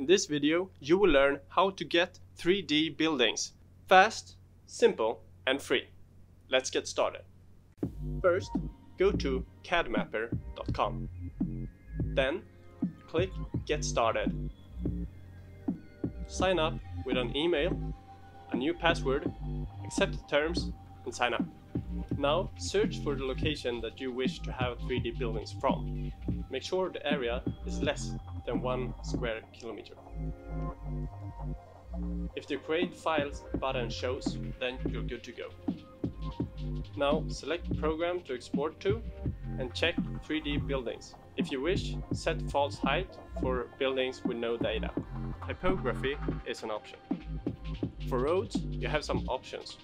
In this video, you will learn how to get 3D buildings. Fast, simple, and free. Let's get started. First, go to cadmapper.com. Then, click Get Started. Sign up with an email, a new password, accept the terms, and sign up. Now, search for the location that you wish to have 3D buildings from. Make sure the area is less than 1 square kilometer. If the Create Files button shows, then you're good to go. Now, select Program to export to and check 3D buildings. If you wish, set false height for buildings with no data. Typography is an option. For roads, you have some options.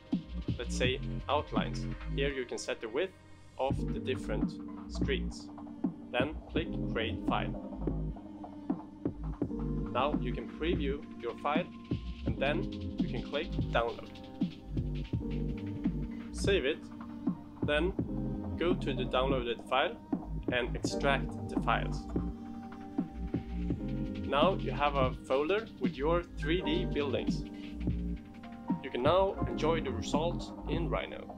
Let's say outlines. Here you can set the width of the different streets. Then click Create File. Now you can preview your file and then you can click Download. Save it, then go to the downloaded file and extract the files. Now you have a folder with your 3D buildings. You can now enjoy the results in Rhino.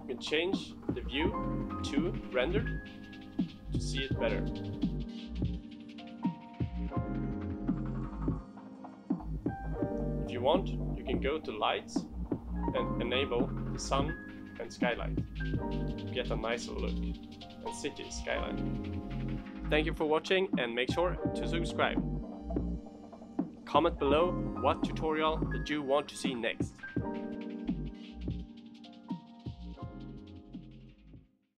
You can change the view to rendered to see it better. If you want, you can go to lights and enable the sun and skylight to get a nicer look and city skylight. Thank you for watching and make sure to subscribe. Comment below what tutorial that you want to see next.